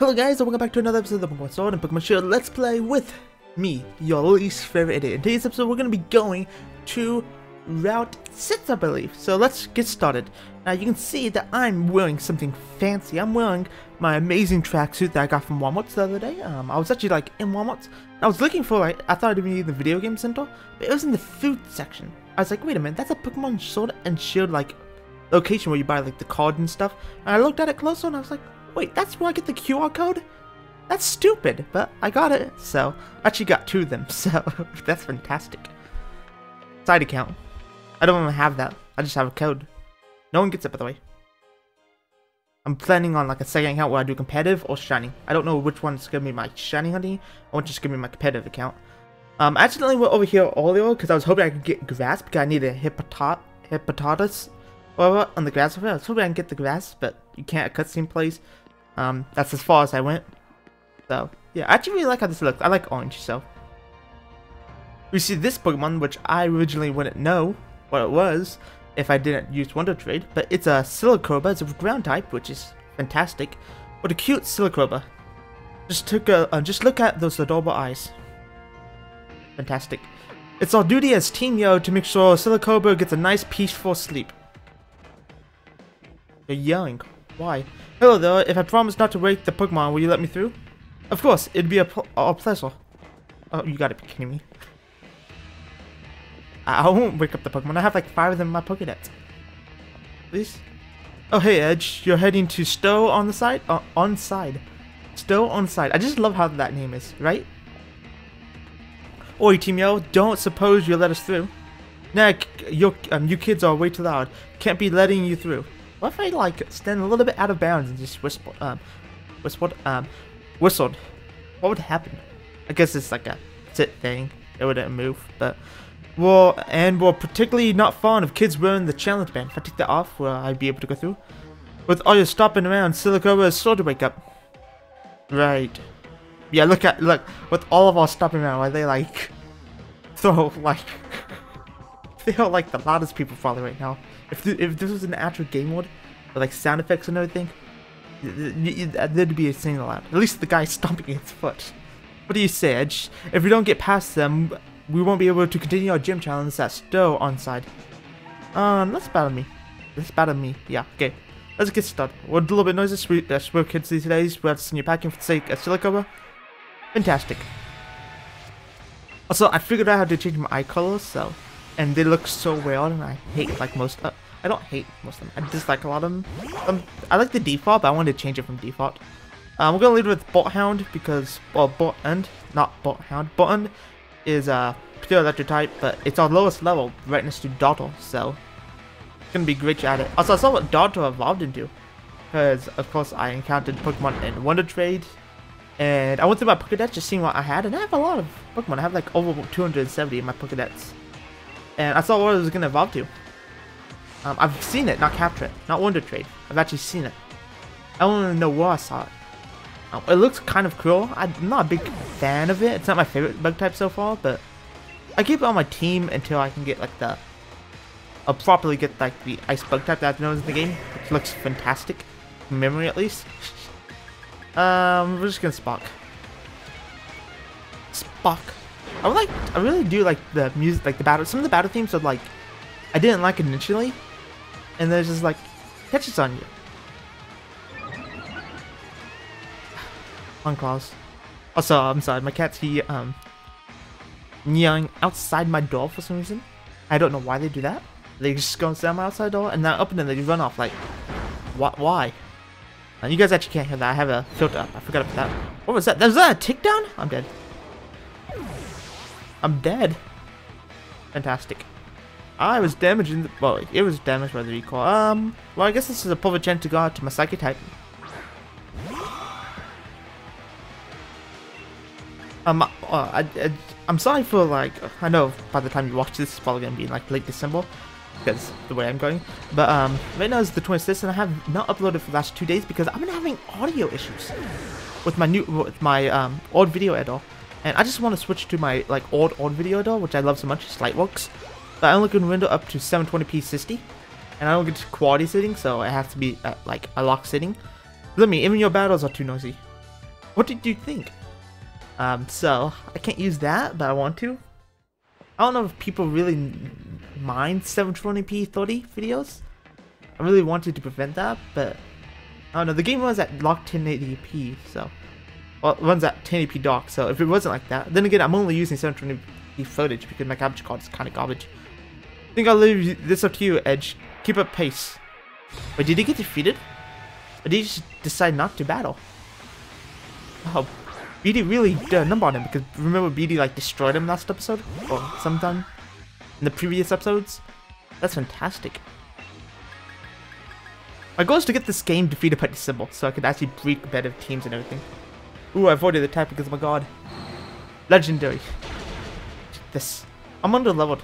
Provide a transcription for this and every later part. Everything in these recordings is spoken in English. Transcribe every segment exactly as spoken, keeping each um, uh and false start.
Hello guys, and welcome back to another episode of the Pokemon Sword and Pokemon Shield Let's Play with me, your least favorite idiot. In today's episode, we're going to be going to Route six, I believe. So let's get started. Now you can see that I'm wearing something fancy. I'm wearing my amazing tracksuit that I got from Walmart the other day. Um, I was actually like in Walmart. I was looking for like, I thought it would be in the video game center, but it was in the food section. I was like, wait a minute, that's a Pokemon Sword and Shield like location where you buy like the card and stuff. And I looked at it closer and I was like, wait, that's where I get the Q R code? That's stupid, but I got it, so I actually got two of them, so that's fantastic. Side account. I don't even have that. I just have a code. No one gets it, by the way. I'm planning on like a second account where I do competitive or shiny. I don't know which one's gonna be my shiny honey or just gonna be my competitive account. Um, I accidentally went over here earlier because I was hoping I could get grass because I need a hippota hippopotamus Well, on the grass over here. I was hoping I can get the grass, but you can't. A cutscene plays. Um, that's as far as I went. So, yeah, I actually really like how this looks. I like orange, so. We see this Pokemon, which I originally wouldn't know what it was if I didn't use Wonder Trade, but it's a Silicobra. It's a ground type, which is fantastic. What a cute Silicobra. Just took a, uh, just look at those adorable eyes. Fantastic. It's our duty as Team Yell to make sure Silicobra gets a nice, peaceful sleep. You're yelling. Why? Hello there, if I promise not to wake the Pokemon, will you let me through? Of course, it'd be a, pl a pleasure. Oh, you gotta be kidding me. I, I won't wake up the Pokemon, I have like five of them in my Pokédex. Please? Oh hey Edge, you're heading to Stow-on-Side? Uh, on side. Stow-on-Side. I just love how that name is, right? Oi Team Yell, don't suppose you'll let us through. Nah, your, um, you kids are way too loud. Can't be letting you through. What if I like stand a little bit out of bounds and just whisper, um, whispered, um, whistled? What would happen? I guess it's like a sit thing. It wouldn't move, but well, and we're particularly not fond of kids wearing the challenge band. If I take that off, will I be able to go through? With all your stopping around, Silicobra is sure to wake up. Right? Yeah. Look at look. With all of our stopping around, are they like so like? They are like the loudest people probably right now. If, th if this was an actual game mode, with like sound effects and everything, there'd be a single loud. At least the guy stomping his foot. What do you say, Edge? If we don't get past them, we won't be able to continue our gym challenge at Stow-on-Side. Um, let's battle me. Let's battle me. Yeah, okay. Let's get started. We're a little bit noisy. Sweet, uh, swear kids these days. We have to send you packing for the sake of Silicobra. Fantastic. Also, I figured out how to change my eye color, so. And they look so weird, and I hate like most. Uh, I don't hate most of them. I dislike a lot of them. Um, I like the default, but I wanted to change it from default. Um, we're gonna lead with Boltund because, well, Boltund, not Bolthound. Boltund is a uh, pure electric type, but it's our lowest level, right next to Dottler, so it's gonna be great at it. Also, I saw what Dottler evolved into, because of course I encountered Pokemon in Wonder Trade, and I went through my Pokédex just seeing what I had, and I have a lot of Pokemon. I have like over two hundred seventy in my Pokédex. And I saw what it was going to evolve to. Um, I've seen it, not capture it. Not Wonder Trade. I've actually seen it. I don't even know where I saw it. Um, it looks kind of cool. I'm not a big fan of it. It's not my favorite bug type so far, but I keep it on my team until I can get like the... I'll properly get like the ice bug type that I've known in the game. Which looks fantastic. In memory at least. um, we're just going to Spock. Spock. I would like, I really do like the music, like the battle, some of the battle themes are like, I didn't like initially, and there's just like, catches on you. On claws. Also, I'm sorry, my cat's he, um, meowing outside my door for some reason. I don't know why they do that. They just go inside my outside door, and then I open it and they just run off, like, what, why? Uh, you guys actually can't hear that, I have a filter up, I forgot about that. What was that? Was that a tick down? I'm dead. I'm dead. Fantastic. I was damaged in the... Well, it was damaged by the recoil. Um, well, I guess this is a perfect chance to go out to my Psychic type. Um, uh, I, I, I'm sorry for, like... I know by the time you watch this, it's probably going to be, like, late December. Because the way I'm going. But, um, right now is the twenty-sixth, and I have not uploaded for the last two days because I've been having audio issues. With my new... With my, um, old video at all. And I just want to switch to my like old old video though, which I love so much, Lightworks. But I only can window up to seven twenty p sixty, and I don't get to quality sitting, so it has to be at, like a lock sitting. Let me, even your battles are too noisy. What did you think? Um, so, I can't use that, but I want to. I don't know if people really mind seven twenty p thirty videos. I really wanted to prevent that, but I don't know. The game runs at locked ten eighty p, so. Well, it runs at ten eighty p dock, so if it wasn't like that. Then again, I'm only using seven twenty p footage because my garbage card is kind of garbage. I think I'll leave this up to you, Edge. Keep up pace. Wait, did he get defeated? Or did he just decide not to battle? Oh, B D really did a number on him, because remember B D like destroyed him last episode? Or sometime in the previous episodes? That's fantastic. My goal is to get this game defeated by December, so I could actually break competitive teams and everything. Ooh, I avoided the attack because, oh my god. Legendary. This. I'm under-leveled.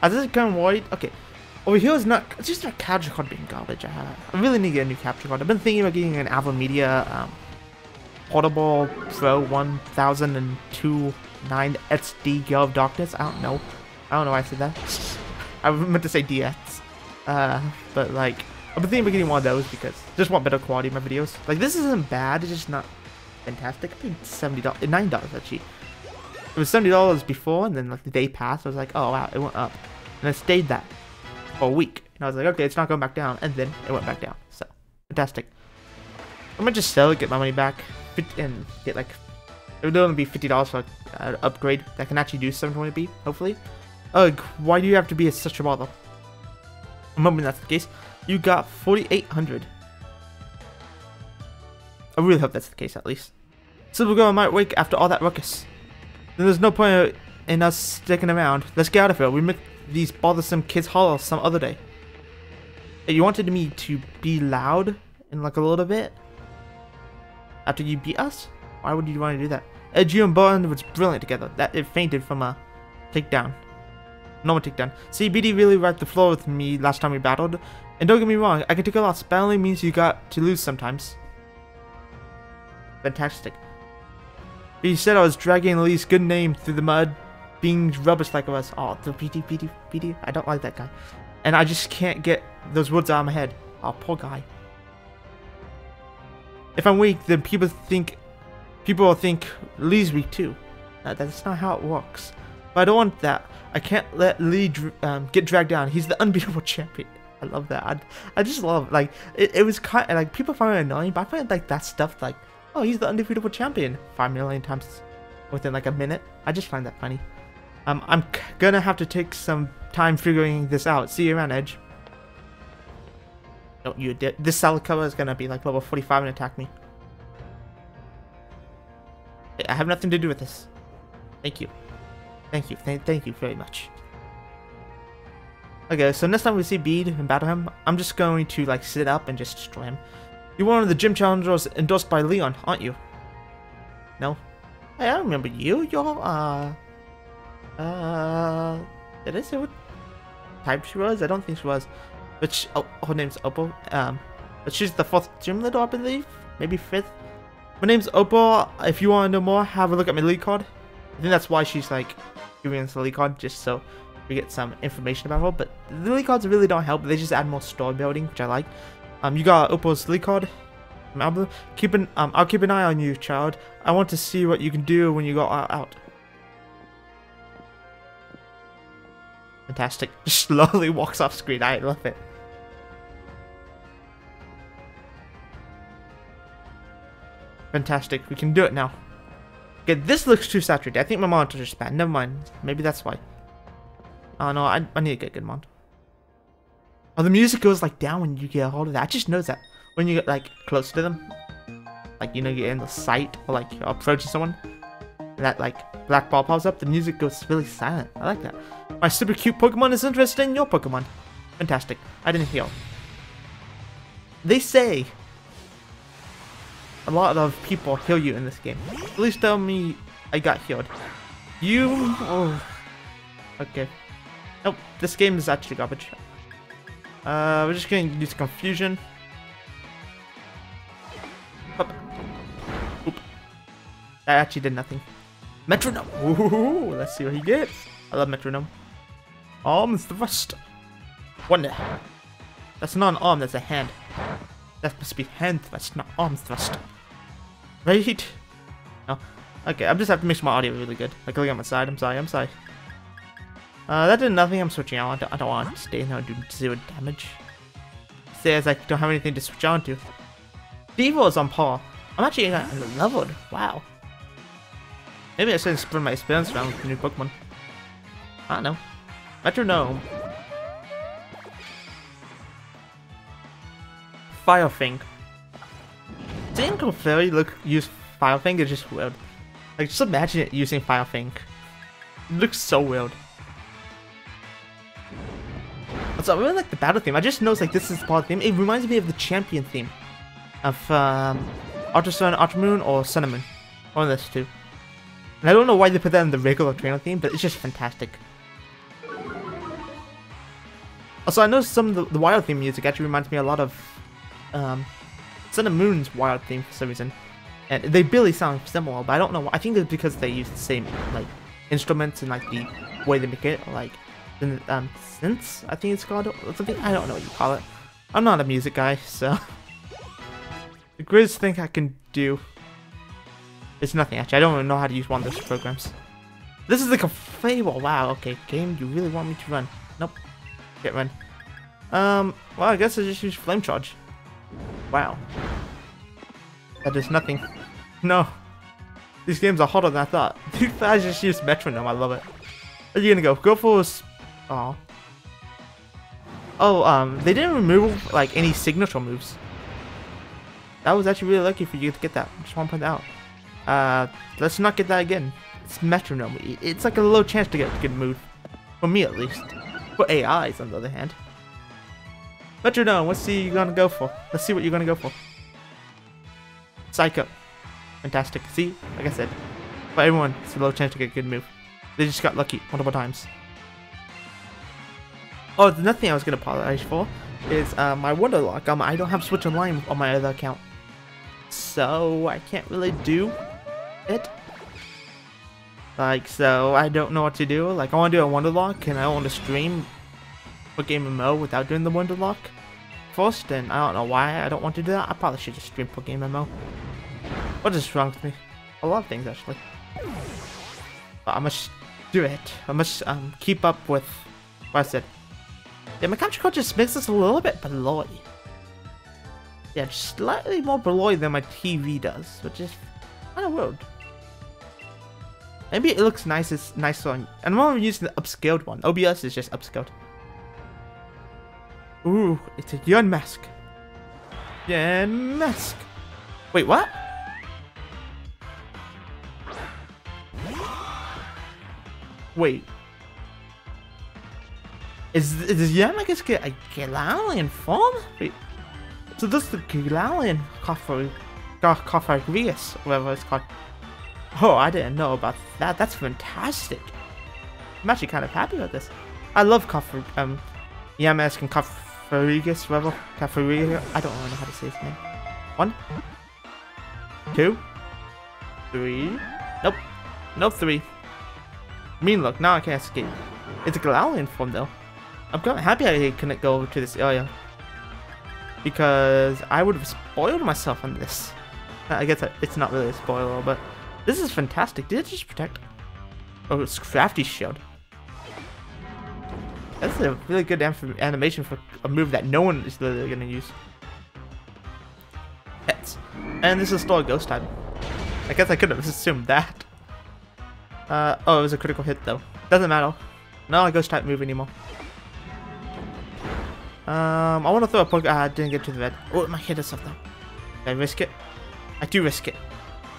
I just kind of worried. Okay. Over here is not. It's just a capture card being garbage. Uh, I really need to get a new capture card. I've been thinking about getting an Alpha Media um, Portable Pro one thousand two nine X D Girl of Darkness. I don't know. I don't know why I said that. I meant to say D X. Uh, but like, I've been thinking about getting one of those because I just want better quality in my videos. Like, this isn't bad. It's just not fantastic. I paid seventy dollars, nine dollars actually. It was seventy dollars before, and then like the day passed. I was like, oh wow, it went up, and I stayed that. A week, and I was like, okay, it's not going back down, and then it went back down. So fantastic. I'm gonna just sell it, get my money back, and get like it would only be fifty dollars for an upgrade that can actually do seven twenty p. Hopefully. Ugh, why do you have to be such a bother? I'm hoping that's the case. You got forty-eight hundred. I really hope that's the case at least. So we're going might wake after all that ruckus. Then there's no point in us sticking around. Let's get out of here. We make these bothersome kids holler some other day. You wanted me to be loud in like a little bit after you beat us? Why would you want to do that? Edge, you and Boltund was brilliant together. That it fainted from a takedown. Normal takedown. See, B D really wiped the floor with me last time we battled. And don't get me wrong, I can take a loss. Battling means you got to lose sometimes. Fantastic. But you said I was dragging Lee's good name through the mud. Being rubbish like us. Oh, the B D, B D, B D. I don't like that guy. And I just can't get those words out of my head. Oh, poor guy. If I'm weak, then people think... People will think Lee's weak too. No, that's not how it works. But I don't want that. I can't let Lee um, get dragged down. He's the unbeatable champion. I love that. I, I just love it. Like, it, it was kind of... Like, people find it annoying, but I find like that stuff like... Oh, he's the undefeatable champion. Five million times within like a minute. I just find that funny. Um, I'm gonna have to take some time figuring this out. See you around, Edge. Don't you dare. This Silicobra is gonna be like level forty-five and attack me. I have nothing to do with this. Thank you. Thank you. Th thank you very much. Okay, so next time we see Bede and battle him, I'm just going to like sit up and just destroy him. You're one of the gym challengers endorsed by Leon, aren't you? No? Hey, I remember you. You're, uh... Uh, did I say what type she was? I don't think she was. But she, oh, her name's Opal. Um, but she's the fourth gym leader, I believe. Maybe fifth. My name's Opal. If you want to know more, have a look at my league card. I think that's why she's like giving us the league card, just so we get some information about her. But the league cards really don't help. They just add more story building, which I like. Um, you got Opal's league card. Keep an um, I'll keep an eye on you, child. I want to see what you can do when you go out. Fantastic. Just slowly walks off screen. I love it. Fantastic. We can do it now. Okay, this looks too saturated. I think my monitor just bad. Never mind. Maybe that's why. Oh no, I, I need to get a good monitor. Oh, the music goes like down when you get a hold of that. I just noticed that. When you get like close to them. Like, you know, you're in the sight or like you're approaching someone. That like black ball pops up, the music goes really silent. I like that. My super cute Pokemon is interested in your Pokemon. Fantastic. I didn't heal. They say a lot of people heal you in this game. At least tell me I got healed. You. Oh. Okay. Nope. This game is actually garbage. Uh, we're just gonna use confusion. Oop. Oop. That actually did nothing. Metronome. Ooh, let's see what he gets. I love metronome. Arm thrust. Wonder. That's not an arm, that's a hand. That must be hand thrust, not arm thrust. Right? No. Okay, I'm just have to make sure my audio really good. Like, look at my side. I'm sorry. I'm sorry. Uh, that did nothing. I'm switching out. I don't, I don't want to stay in there and do zero damage. Stay as I don't have anything to switch on to. Thievul is on par. I'm actually uh, leveled. Wow. Maybe I shouldn't spread my experience around with the new Pokemon. I don't know. Metronome. Firefink. Didn't Clefairy look use Firefink? It's just weird. Like, just imagine it using Firefink. It looks so weird. Also, I really like the battle theme. I just noticed, like, this is the part theme. It reminds me of the champion theme of um, Ultra Sun, Ultra Moon, or Sun and Moon. One of those two. And I don't know why they put that in the regular trainer theme, but it's just fantastic. Also, I noticed some of the, the wild theme music actually reminds me a lot of um, Sun and Moon's wild theme for some reason. And they barely sound similar, but I don't know why. I think it's because they use the same, like, instruments and, like, the way they make it, like, um, synths, I think it's called, or something. I don't know what you call it. I'm not a music guy, so. The greatest thing I can do is nothing, actually. I don't even know how to use one of those programs. This is like a fable. Wow, okay, game, you really want me to run? Nope. Get run. Um, well, I guess I just use Flame Charge. Wow. That is nothing. No. These games are harder than I thought. I just used Metronome, I love it. Where are you gonna go? Go for... Oh. Oh, um, they didn't remove, like, any signature moves. That was actually really lucky for you to get that. Just want to point out. Uh, let's not get that again. It's Metronome. It's like a low chance to get a good move. For me, at least. For A Is, on the other hand. Metronome, let's see what you're gonna go for. Let's see what you're gonna go for. Psycho. Fantastic. See? Like I said. For everyone, it's a low chance to get a good move. They just got lucky multiple times. Oh, another thing I was gonna apologize for is uh, my Wonderlock. Um, I don't have Switch Online on my other account, so I can't really do it. Like, so I don't know what to do. Like, I want to do a Wonderlock, and I want to stream for Game M M O without doing the Wonderlock first. And I don't know why I don't want to do that. I probably should just stream for Game M M O. What is wrong with me? A lot of things actually. But I must do it. I must um keep up with what I said. Yeah, my capture card just makes us a little bit below. Yeah, just slightly more below than my T V does, which is kind of weird. Maybe it looks nice. It's nicer on. And I'm using the upscaled one. O B S is just upscaled. Ooh, it's a Yun Mask. Yun Mask. Wait, what? Wait. Is is Yamagus get a Galarian form? Wait. So this is the Galarian Cofragrius, whatever it's called. Oh, I didn't know about that. That's fantastic. I'm actually kind of happy about this. I love Cofrag um Yamask and Cofragrius, whatever. Cofragrius. I don't really know how to say his name. One, two, three. Nope. Nope. Three. Mean look, now I can't escape. It's a Galarian form though. I'm kind of happy I couldn't go over to this area because I would have spoiled myself on this. I guess it's not really a spoiler, but this is fantastic. Did it just protect? Oh, it's Crafty Shield. That's a really good animation for a move that no one is literally going to use. Pets. And this is still a ghost type. I guess I could have assumed that. Uh, oh, it was a critical hit though. Doesn't matter. Not a ghost type move anymore. Um, I want to throw a poke. Ah, I didn't get to the red. Oh, it might hit us up though. Did I risk it? I do risk it.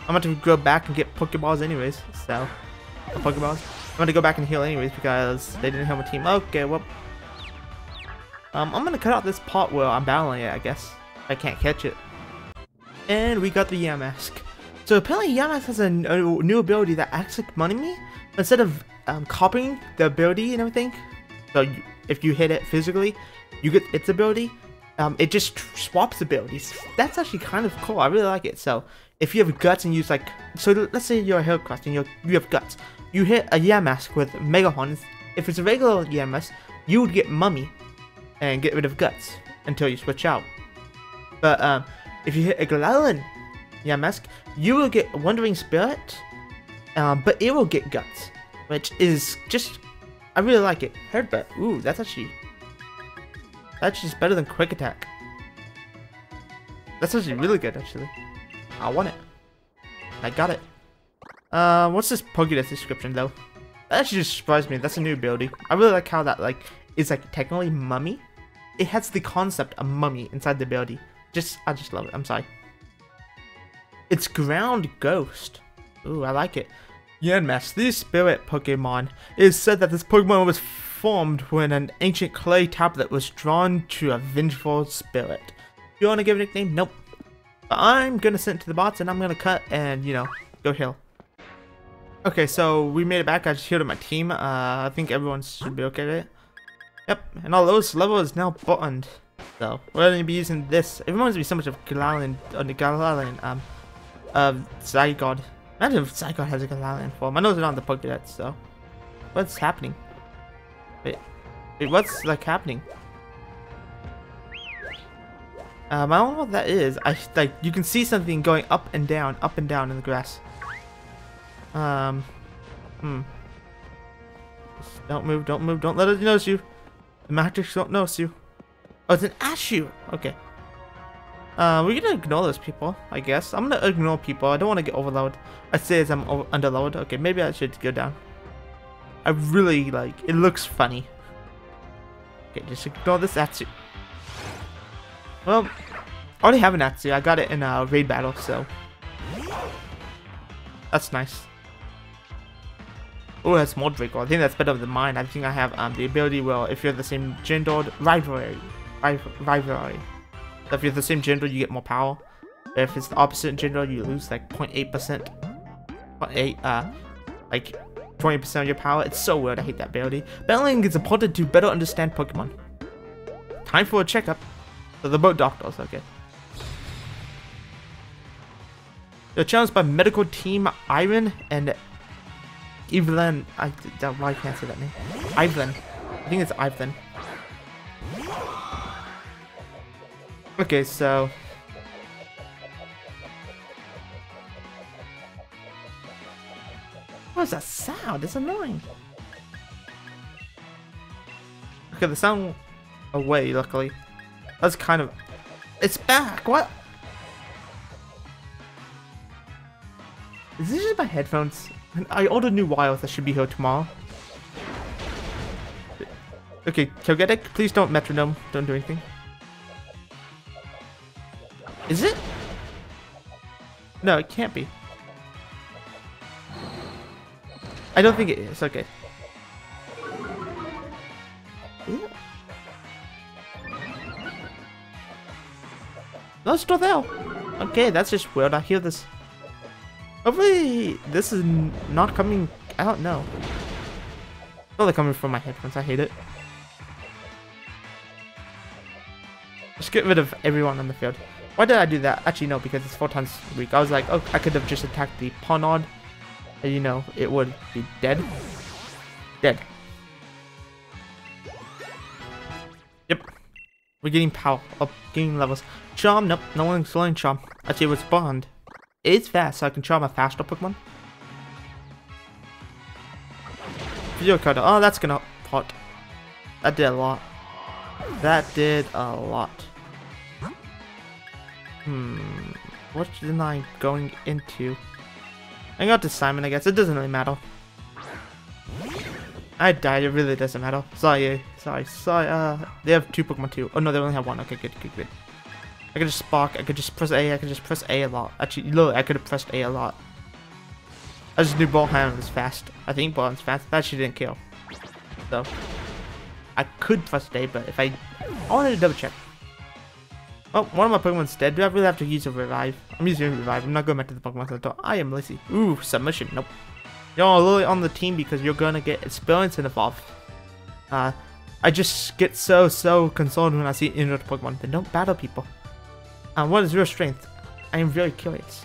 I'm about to go back and get Pokeballs anyways. So, or Pokeballs. I'm going to go back and heal anyways because they didn't help my team. Okay, well. Um, I'm going to cut out this part where I'm battling it, I guess. I can't catch it. And we got the Yamask. So apparently Yamask has a, a new ability that acts like Money Me. Instead of um, copying the ability and everything, so you, if you hit it physically, you get its ability, um, it just swaps abilities. That's actually kind of cool, I really like it. So if you have guts and use like, so let's say you're a Heracross and you're, you have guts. You hit a Yamask with Mega Horns. If it's a regular Yamask, you would get Mummy and get rid of guts until you switch out. But um, if you hit a Galarian Yamask, you will get Wandering Spirit, um, but it will get Guts, which is just, I really like it. Headbutt, ooh, that's actually, that's just better than Quick Attack. That's actually really good, actually. I want it. I got it. Uh, what's this Pokédex description though? That actually just surprised me. That's a new ability. I really like how that like is like technically mummy. It has the concept of mummy inside the ability. Just I just love it. I'm sorry. It's Ground Ghost. Ooh, I like it. Yamask, the spirit Pokemon. It is said that this Pokemon was formed when an ancient clay tablet was drawn to a vengeful spirit. You want to give it a nickname? Nope. But I'm gonna send it to the bots and I'm gonna cut and you know go heal. Okay, so we made it back. I just healed my team. Uh, I think everyone should be okay with it. Yep, and our lowest level is now Boltund. So we're gonna be using this. It reminds me so much of Galarian, on the Galarian, um, of Zygarde. Imagine if Zygarde has a Galarian form. I know it's not on the Pokédex, so what's happening? Wait, wait, what's like happening? Um, I don't know what that is. I like you can see something going up and down, up and down in the grass. Um, hmm. Just don't move, don't move, don't let us notice you. The magics don't notice you. Oh, it's an Atsu. Okay. Uh, we're gonna ignore those people, I guess. I'm gonna ignore people. I don't want to get overloaded. I say as I'm over underloaded. Okay, maybe I should go down. I really like. It looks funny. Okay, just ignore this Atsu. Well, I already have an Atsu. I got it in a raid battle, so that's nice. Oh, that's more Draco. I think that's better than mine. I think I have um, the ability, well, if you're the same gender, rivalry. Rivalry. So if you're the same gender, you get more power. But if it's the opposite gender, you lose like zero point eight percent. zero point eight, uh, like twenty percent of your power. It's so weird. I hate that ability. Battling is important to better understand Pokemon. Time for a checkup. So they're both doctors, okay. They're challenged by medical team Iron and Evelyn. I, I can't say that name. Evelyn. I think it's Evelyn. Okay, so what is that sound? It's annoying. Okay, the sound went away. Luckily, that's kind of. It's back. What? Is this just my headphones? I ordered new wires that should be here tomorrow. Okay, Togetic, please don't metronome. Don't do anything. Is it? No, it can't be. I don't think it is. Okay. Is it? No, it's still there. Okay, that's just weird. I hear this. Hopefully this is not coming. I don't know. Oh, they're coming from my headphones. I hate it. Let's get rid of everyone on the field. Why did I do that? Actually, no, because it's four times a week. I was like, oh, I could have just attacked the Ponod, and you know, it would be dead. Dead. Yep. We're getting power up, getting levels. Charm. Nope. No one's slowing Charm. Actually, it was Bond. It's fast, so I can charm a faster Pokemon. Video card. Oh, that's gonna pot. That did a lot. That did a lot. Hmm. What am I going into? I got to Simon, I guess. It doesn't really matter. I died. It really doesn't matter. Sorry. Sorry. Sorry. Uh, they have two Pokemon too. Oh, no, they only have one. Okay, good, good, good. I could just spark, I could just press A, I could just press A a lot. Actually, look, I could have pressed A a lot. I just knew ball handling was fast. I think ball is fast, that she didn't kill. So, I could press A, but if I, I wanted to double check. Oh, one of my Pokemon's dead. Do I really have to use a revive? I'm using a revive, I'm not going back to the Pokemon Center. I am lazy. Ooh, submission, nope. You're literally on the team because you're gonna get experience and evolve. Uh, I just get so, so concerned when I see injured Pokemon, but don't battle people. And um, what is real strength? I am very curious.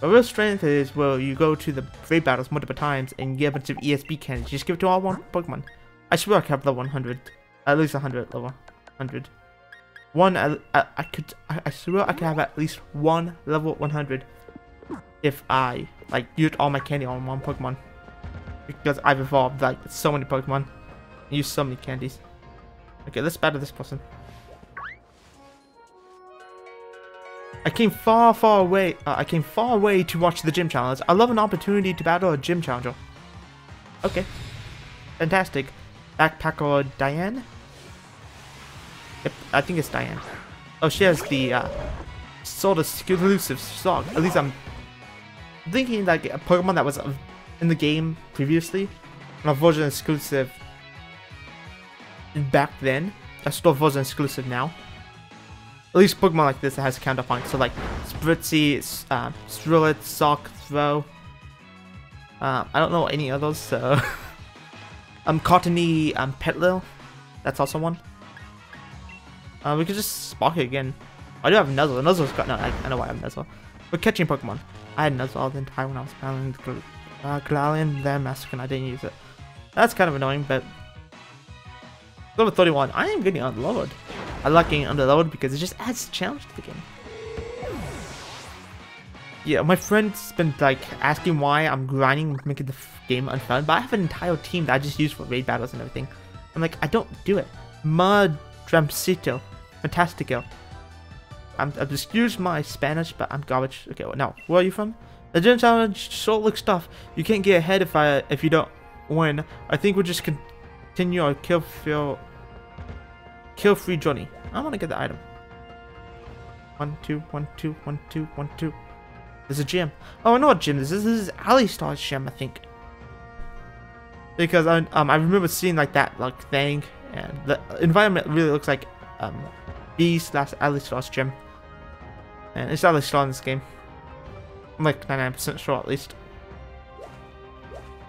But real strength is where you go to the raid battles multiple times and get a bunch of E S B cannons. You just give it to all one Pokemon. I swear I have level one hundred. At least one hundred level one hundred. One, I, I, I could, I, I swear I could have at least one level one hundred if I, like, used all my candy on one Pokemon. Because I've evolved, like, so many Pokemon. I use so many candies. Okay, let's battle this person. I came far, far away, uh, I came far away to watch the gym challenge. I love an opportunity to battle a gym challenger. Okay. Fantastic. Backpacker Diane? Yep, I think it's Diane. Oh, she has the uh, sort of exclusive stock. At least I'm thinking like a Pokemon that was in the game previously. And a version exclusive back then. That's still version exclusive now. At least Pokemon like this that has counter points. So like Spritzy, uh, Strillet, Sock, Throw. Uh, I don't know any others, so... um, Cottony, um, Petlil. That's also one. Uh, we could just spark it again. I do have Nuzzle. Nuzzle's got... No, I, I know why I have Nuzzle. We're catching Pokemon. I had Nuzzle all the time when I was battling the uh, Galarian, their Mask, and I didn't use it. That's kind of annoying, but... Level thirty-one. I am getting underleveled. I like getting underleveled because it just adds challenge to the game. Yeah, my friend's been, like, asking why I'm grinding, making the game unfun, but I have an entire team that I just use for raid battles and everything. I'm like, I don't do it. Mud... Dramcito. Fantastico. I'm, I'm excuse my Spanish, but I'm garbage. Okay, well, now, where are you from? The gym challenge sure looks tough. You can't get ahead if I if you don't win. I think we'll just continue our kill feel kill free journey. I want to get the item. One two one two one two one two. There's a gym. Oh, I know what gym this is. This is Allistar's gym, I think. Because I um I remember seeing like that like thing. And the environment really looks like um, B slash Alistar's gym. And it's Allistar in this game. I'm like ninety-nine percent sure at least.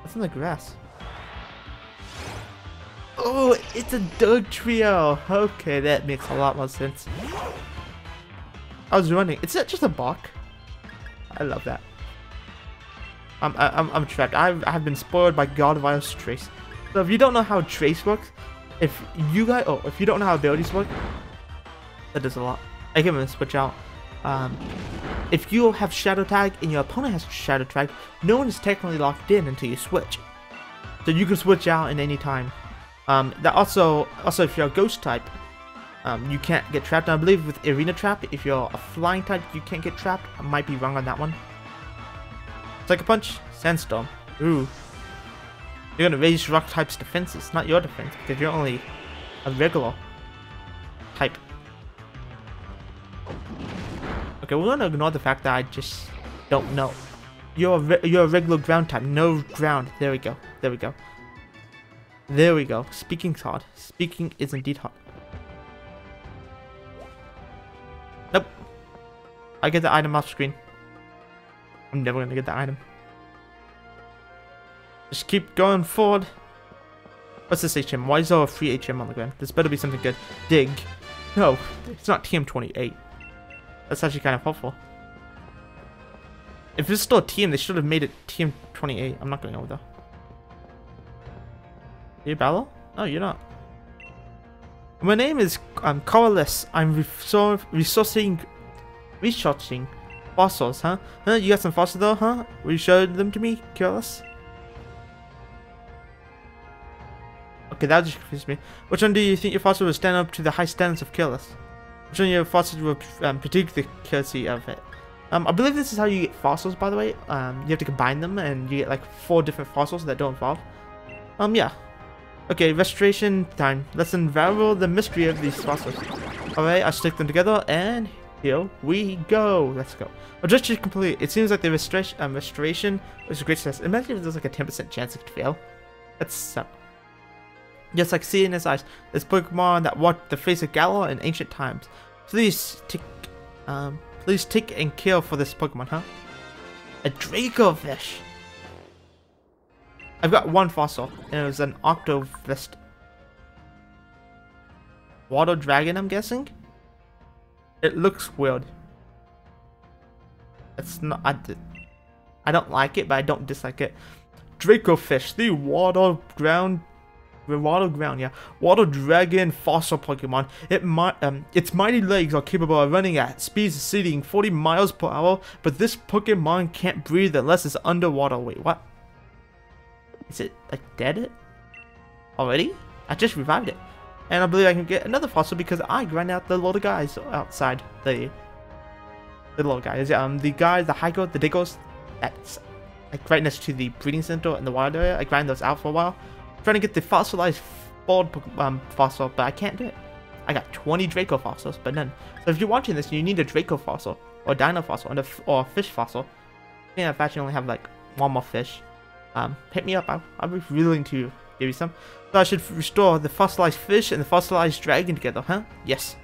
That's in the grass. Oh, it's a Dug Trio. Okay, that makes a lot more sense. I was running. Is that just a bark? I love that. I'm I'm I'm trapped. I've I've been spoiled by Gardevoir's Trace. So if you don't know how Trace works. If you guys, oh, if you don't know how abilities work, that does a lot. I can even switch out. Um, if you have Shadow Tag and your opponent has Shadow Tag, no one is technically locked in until you switch. So you can switch out at any time. Um, that also, also if you're a Ghost type, um, you can't get trapped. And I believe with Arena Trap, if you're a Flying type, you can't get trapped. I might be wrong on that one. Psycho Punch, Sandstorm. Ooh. You're gonna raise rock type's defenses, not your defense, because you're only a regular type. Okay, we're gonna ignore the fact that I just don't know. You're a re you're a regular ground type, no ground. There we go. There we go. There we go. Speaking's hard. Speaking is indeed hard. Nope. I get the item off screen. I'm never gonna get the item. Just keep going forward. What's this H M? Why is there a free H M on the ground? This better be something good. Dig. No, it's not T M twenty-eight. That's actually kind of helpful. If it's still a T M, they should have made it T M twenty-eight. I'm not going over there. Are you battle? No, you're not. My name is um, Cara Liss. I'm resourcing, researching fossils, huh? Huh? You got some fossils though, huh? Will you show them to me, Cara Liss? Okay, that just confused me. Which one do you think your fossil will stand up to the high standards of Cara Liss? Which one of your fossils will um, critique the courtesy of it? Um, I believe this is how you get fossils, by the way. Um, you have to combine them, and you get like four different fossils that don't evolve. Um, yeah. Okay, restoration time. Let's unravel the mystery of these fossils. Alright, I'll stick them together, and here we go. Let's go. Oh, just to complete, it seems like the restoration, um, restoration was a great success. Imagine if there's like a ten percent chance it could fail. That sucks. Just like seeing in his eyes, this Pokemon that walked the face of Galar in ancient times. Please take, um, please take and kill for this Pokemon, huh? A Dracofish. I've got one fossil, and it was an Octofish. Water dragon, I'm guessing. It looks weird. It's not. I, I don't like it, but I don't dislike it. Dracofish, the water ground. Water ground, yeah. Water Dragon fossil Pokemon. It mi um, its mighty legs are capable of running at speeds exceeding forty miles per hour, but this Pokemon can't breathe unless it's underwater. Wait, what? Is it like dead already? I just revived it, and I believe I can get another fossil because I grind out the little guys outside the the little guys. Um, the guys, the Hykos, the Diggos, that's like right next to the breeding center and the wild area. I grind those out for a while, trying to get the fossilized bald um, fossil, but I can't do it. I got twenty Draco fossils, but none. So if you're watching this, you need a Draco fossil, or a Dino fossil, and a f or a fish fossil. I think I actually only have like one more fish. Um, hit me up. I'll, I'll be willing to give you some. So I should restore the fossilized fish and the fossilized dragon together, huh? Yes.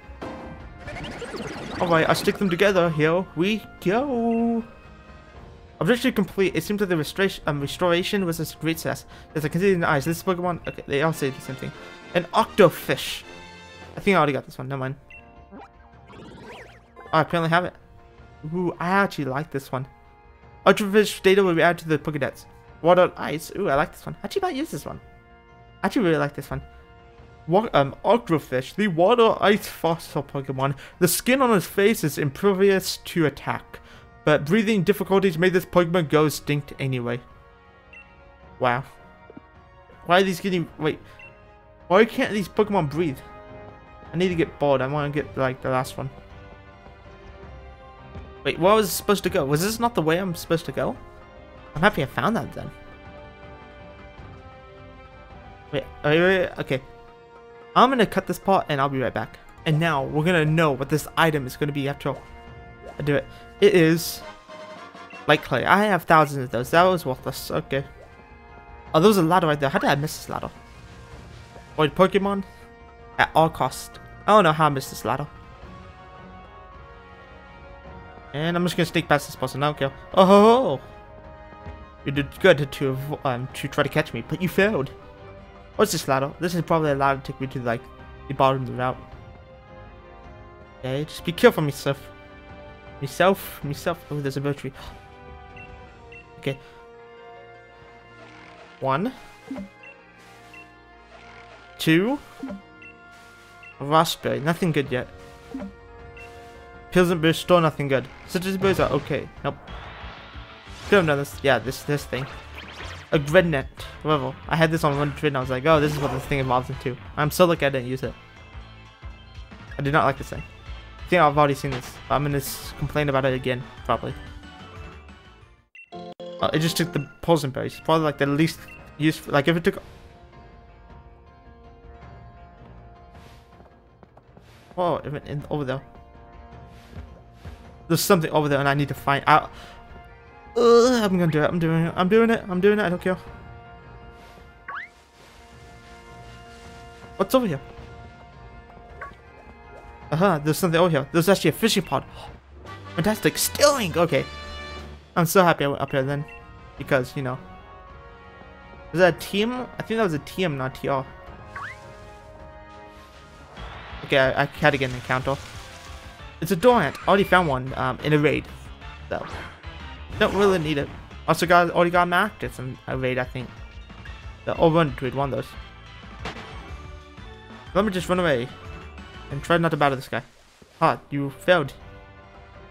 All right, I stick them together. Here we go. Objective complete. It seems that the restora um, restoration was a great success. There's a conceded in the eyes. This Pokemon. Okay, they all say the same thing. An Octofish. I think I already got this one. Never mind. I apparently have it. Ooh, I actually like this one. Octofish data will be added to the Pokédex. Water Ice. Ooh, I like this one. I actually might use this one. I actually really like this one. What, um, Octofish, the Water Ice fossil Pokemon. The skin on its face is impervious to attack, but breathing difficulties made this Pokemon go extinct anyway. Wow. Why are these getting... Wait. Why can't these Pokemon breathe? I need to get bored. I want to get, like, the last one. Wait, where was I supposed to go? Was this not the way I'm supposed to go? I'm happy I found that, then. Wait, wait, wait, okay. I'm going to cut this part, and I'll be right back. And now, we're going to know what this item is going to be after all. I do it. It is like clay. I have thousands of those. That was worthless. Okay. Oh, there was a ladder right there. How did I miss this ladder? Avoid Pokemon at all cost. I don't know how I missed this ladder. And I'm just gonna sneak past this person. I don't care. Oh, ho, ho. You did good to um to try to catch me, but you failed. What's this ladder? This is probably a ladder to take me to like the bottom of the route. Okay, just be careful, myself. Myself, myself. Oh, there's a virtue. Okay. One. Two. A raspberry. Nothing good yet. Pills and beers, still nothing good. Citrus berries are okay. Nope. Could have done this. Yeah, this this thing. A dreadnought. Whatever. I had this on Wonder Trade and I was like, oh, this is what this thing evolves into. I'm so lucky I didn't use it. I did not like this thing. I think I've already seen this. I'm gonna complain about it again, probably. Oh, it just took the poison berries. Probably like the least useful. Like if it took. Whoa! It went in over there. There's something over there, and I need to find out. Ugh, I'm gonna do it. I'm doing it. I'm doing it. I'm doing it. I don't care. What's over here? Uh-huh, there's something over here. There's actually a fishing pod. Fantastic. Stealing! Okay. I'm so happy I went up here then. Because, you know. Was that a T M? I think that was a T M, not T R. Okay, I, I had to get an encounter. It's a Dorant. I already found one um, in a raid. So, don't really need it. Also, got already got marked. It's in a raid, I think. The Wonder Trade won those. Let me just run away. And try not to battle this guy. Ah, you failed.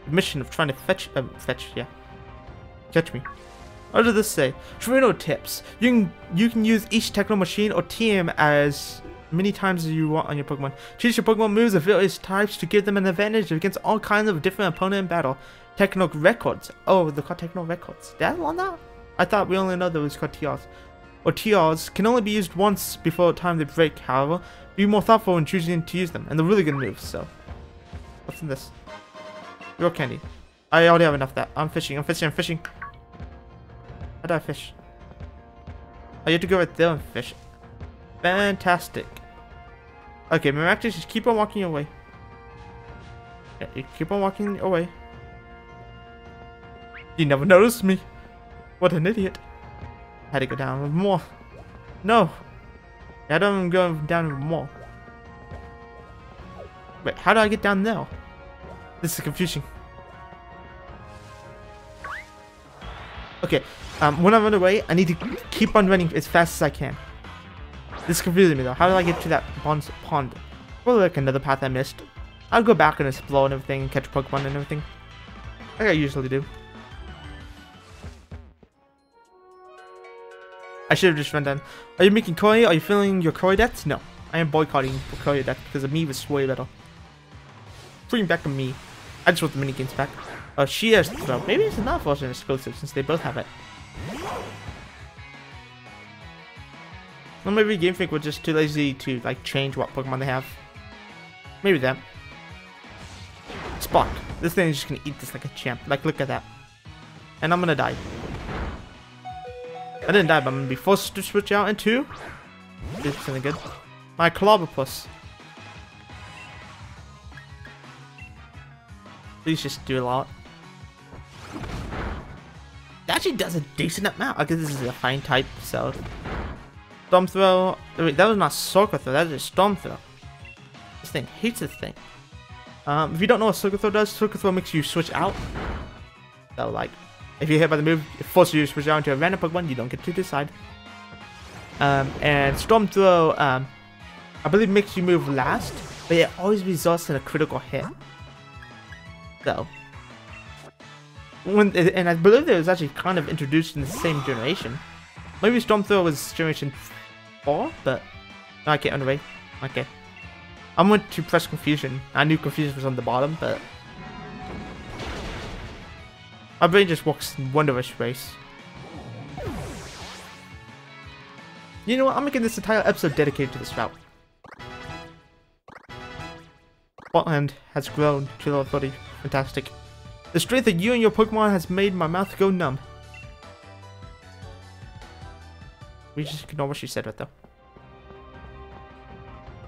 The mission of trying to fetch, um, fetch, yeah. Catch me. What does this say? Trainer tips. You can you can use each techno machine or team as many times as you want on your Pokemon. Choose your Pokemon moves of various types to give them an advantage against all kinds of different opponents in battle. Techno records. Oh, they're called techno records. Did I learn that? I thought we only know that it was called T Rs. Or T Rs can only be used once before the time they break, however. Be more thoughtful when choosing to use them, and they're really good moves, so. What's in this? Real candy. I already have enough of that. I'm fishing, I'm fishing, I'm fishing. How do I fish? Oh, you have to go right there and fish. Fantastic. Okay, Miractus, just keep on walking away. Yeah, you keep on walking away. You never noticed me. What an idiot. I had to go down with more. No. I don't go down more. Wait, how do I get down there? This is confusing. Okay, um, when I run away, I need to keep on running as fast as I can. This confusing me though. How did I get to that pond? pond? Probably like another path I missed. I'll go back and explore and everything and catch Pokemon and everything. Like I usually do. I should have just run down. Are you making koi? Are you filling your koi debts? No. I am boycotting koi debts because Amiibo is way better. Bring back a me. I just want the minigames back. Uh, she has throw. Maybe it's not for an exclusive since they both have it. Or maybe Game Freak was just too lazy to like change what Pokemon they have. Maybe that. Spark. This thing is just gonna eat this like a champ. Like look at that. And I'm gonna die. I didn't die, but I'm gonna be forced to switch out into. This is something good. My Clobopus. Please just do a lot. That actually does a decent amount. I guess this is a fine type, so. Storm Throw. Wait, that was not Circle Throw, that was just Storm Throw. This thing hates this thing. Um, if you don't know what Circle Throw does, Circle Throw makes you switch out. So, like, if you're hit by the move, it forces you to switch out into a random Pokemon, you don't get to decide. Um, and Storm Throw, um, I believe, makes you move last, but it always results in a critical hit. Though, when and I believe it was actually kind of introduced in the same generation. Maybe Storm Throw was generation four, but no, I can't underway. Okay, I went to press Confusion. I knew Confusion was on the bottom, but my brain just walks in wondrous race. You know what? I'm making this entire episode dedicated to this route. Boltund has grown to level thirty. Fantastic. The strength of you and your Pokemon has made my mouth go numb. We just ignore what she said right there.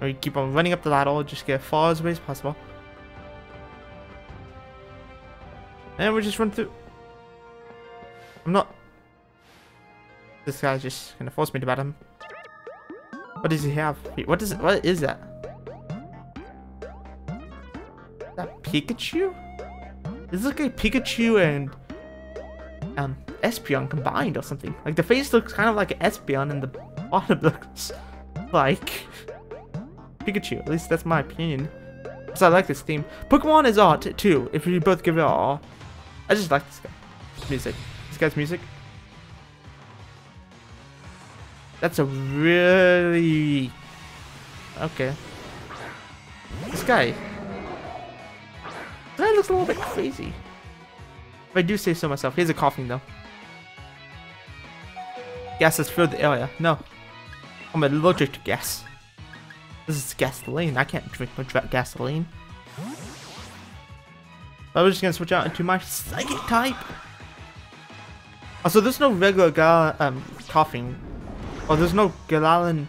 We keep on running up the ladder, just get as far away as possible. And we just run through. I'm not. This guy's just gonna force me to bat him. What does he have? What does? What is that? That Pikachu? This looks like Pikachu and um, Espeon combined or something. Like the face looks kind of like an Espeon and the bottom looks like Pikachu. At least that's my opinion. So I like this theme. Pokemon is art too, if you both give it all. I just like this guy. This music. This guy's music. That's a really... Okay. This guy. That looks a little bit crazy. If I do say so myself. Here's a coughing though. Gas has filled the area. No. I'm allergic to gas. This is gasoline. I can't drink much gasoline. I was just gonna switch out into my psychic type. Also, there's no regular Gal um coughing. Oh, there's no Galarian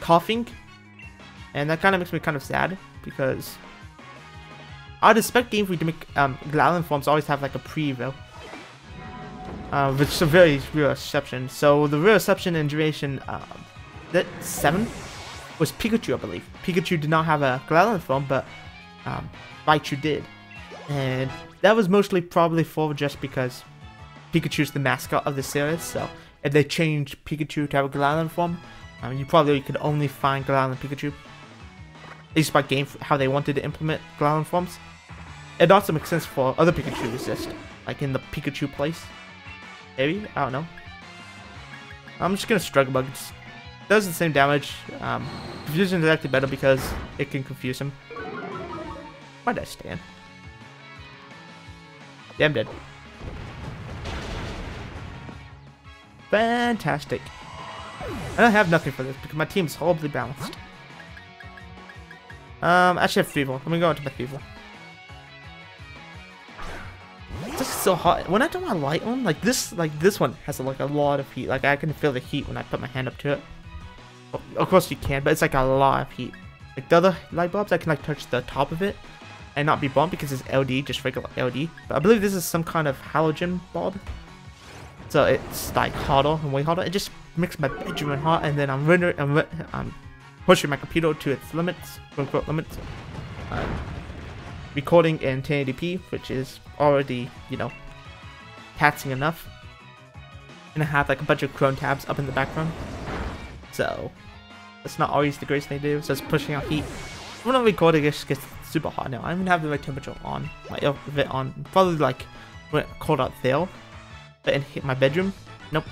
coughing. And that kind of makes me kind of sad. Because I'd expect Game Freak to make um, Galarian forms always have like a preview, uh, which is a very rare exception. So the rare exception in duration uh, that seven was Pikachu, I believe. Pikachu did not have a Galarian form, but um, Raichu did, and that was mostly probably for just because Pikachu's the mascot of the series. So if they changed Pikachu to have a Galarian form, um, you probably could only find Galarian Pikachu. At least by Game Freak, how they wanted to implement Galarian forms. It also makes sense for other Pikachu to exist, like in the Pikachu place. Maybe? I don't know. I'm just gonna Struggle Bug. It does the same damage. Um, confusion is actually better because it can confuse him. Why did I stand? Yeah, I'm dead. Fantastic. And I have nothing for this because my team is horribly balanced. Um, I actually have Thievul. Let me go into my Thievul. It's just so hot. When I turn my light on, like this, like this one has like a lot of heat. Like I can feel the heat when I put my hand up to it. Well, of course you can, but it's like a lot of heat. Like the other light bulbs, I can like touch the top of it and not be burned because it's L D, just regular L D. But I believe this is some kind of halogen bulb, so it's like hotter and way hotter. It just makes my bedroom hot, and then I'm rendering. I'm, I'm pushing my computer to its limits, quote unquote limits. Um, recording in ten eighty p, which is already, you know, taxing enough. gonna have like a bunch of Chrome tabs up in the background. So that's not always the greatest thing to do. So it's pushing out heat. When I'm recording, it just gets super hot now. I'm gonna have the right temperature on, my outfit on, probably like when it's cold out there. But in my bedroom, nope.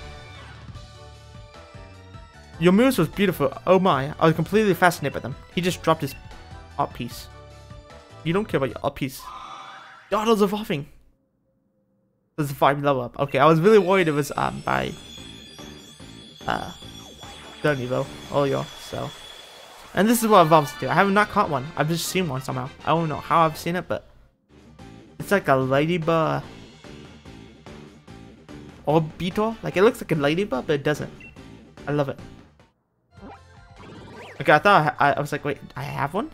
Your moves was beautiful. Oh my, I was completely fascinated by them. He just dropped his art piece. You don't care about your art piece. Dottler's evolving. There's a five level up. Okay, I was really worried it was um by uh don't evo all y'all. So, and this is what evolves do. I have not caught one. I've just seen one somehow. I don't know how I've seen it, but it's like a ladybug Orbeetle. Like it looks like a ladybug, but it doesn't. I love it. Okay, I thought I, I, I was like, wait, I have one?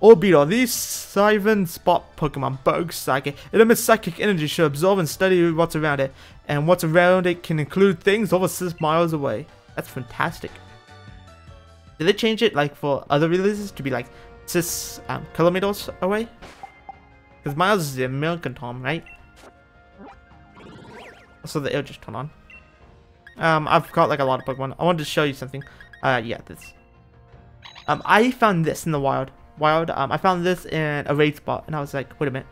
Orbeetle, these seven spot Pokemon, bug psychic. It emits psychic energy, should absorb and study what's around it. And what's around it can include things over six miles away. That's fantastic. Did they change it like for other releases to be like six um, kilometers away? Because miles is the American term, right? So the air just turned on. Um, I've got like a lot of Pokemon. I wanted to show you something. Uh, yeah, this. Um, I found this in the wild. Wild. Um, I found this in a raid spot, and I was like, wait a minute,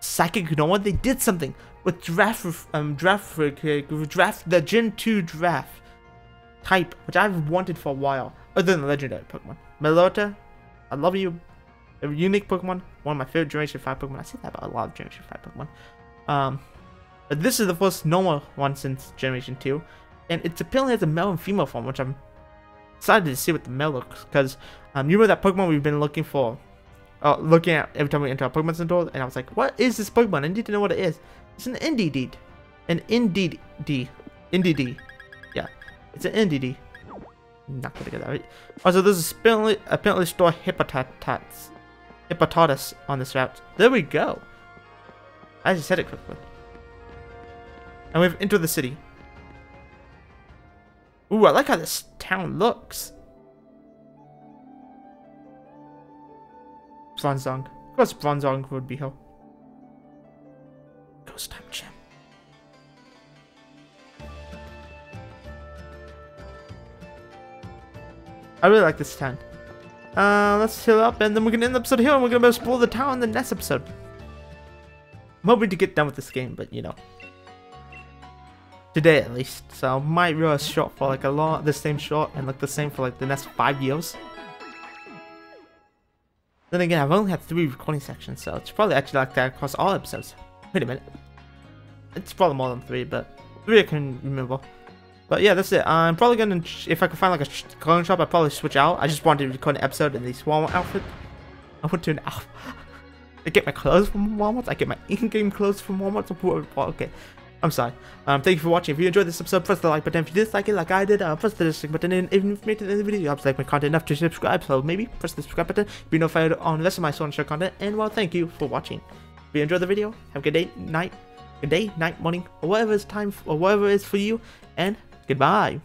psychic Gnoa. They did something with draft, um, draft, draft the Gen two draft type, which I've wanted for a while. Other than the legendary Pokemon, Melota, I love you. A unique Pokemon, one of my favorite Generation Five Pokemon. I say that about a lot of Generation Five Pokemon. Um, but this is the first Gnoa one since Generation Two, and it's apparently has a male and female form, which I'm excited to see what the male looks, because um, you know that Pokemon we've been looking for, uh, looking at every time we enter our Pokemon Center, and I was like, what is this Pokemon? I need to know what it is. It's an Indeedee, an Indeedee, Indeedee, yeah, it's an Indeedee. Not gonna get that right. Also, there's apparently apparently store hippopotamus, hippopotamus on this route. There we go. I just said it quickly, and we've entered the city. Ooh, I like how this town looks. Bronzong. Of course Bronzong would be here. Ghost Time Gym. I really like this town. Uh, let's heal up and then we're going to end the episode here, and we're going to explore the town in the next episode. I'm hoping to get done with this game, but you know. Today at least, so I might run a short for like a lot, the same short, and like the same for like the next five years. Then again, I've only had three recording sections, so it's probably actually like that across all episodes. Wait a minute, it's probably more than three, but three I can remember. But yeah, that's it. I'm probably gonna, if I can find like a clone shop, I'll probably switch out. I just wanted to record an episode in this Walmart outfit. I went to an outfit. I get my clothes from Walmart. I get my in-game clothes from Walmart. Okay. I'm sorry. Um, thank you for watching. If you enjoyed this episode, press the like button. If you dislike it like I did, uh, press the dislike button. And if you've made it in the video, you have to like my content enough to subscribe. So maybe press the subscribe button. Be notified on the rest of my Stow-on-Side content. And well, thank you for watching. If you enjoyed the video, have a good day, night, good day, night, morning, or whatever is time for, or whatever is for you. And goodbye.